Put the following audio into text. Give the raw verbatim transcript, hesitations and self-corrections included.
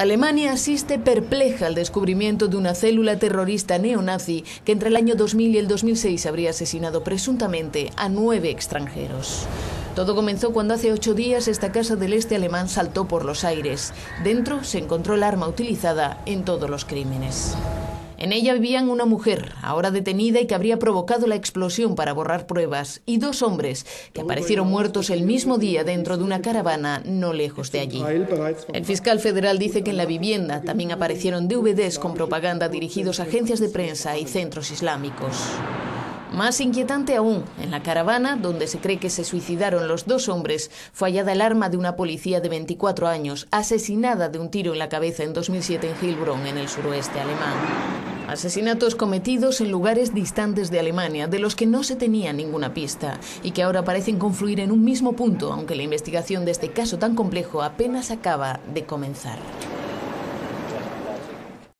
Alemania asiste perpleja al descubrimiento de una célula terrorista neonazi que entre el año dos mil y el dos mil seis habría asesinado presuntamente a nueve extranjeros. Todo comenzó cuando hace ocho días esta casa del este alemán saltó por los aires. Dentro se encontró el arma utilizada en todos los crímenes. En ella vivían una mujer, ahora detenida y que habría provocado la explosión para borrar pruebas, y dos hombres que aparecieron muertos el mismo día dentro de una caravana no lejos de allí. El fiscal federal dice que en la vivienda también aparecieron D V Ds con propaganda dirigidos a agencias de prensa y centros islámicos. Más inquietante aún, en la caravana, donde se cree que se suicidaron los dos hombres, fue hallada el arma de una policía de veinticuatro años, asesinada de un tiro en la cabeza en dos mil siete en Hilbronn, en el suroeste alemán. Asesinatos cometidos en lugares distantes de Alemania, de los que no se tenía ninguna pista, y que ahora parecen confluir en un mismo punto, aunque la investigación de este caso tan complejo apenas acaba de comenzar.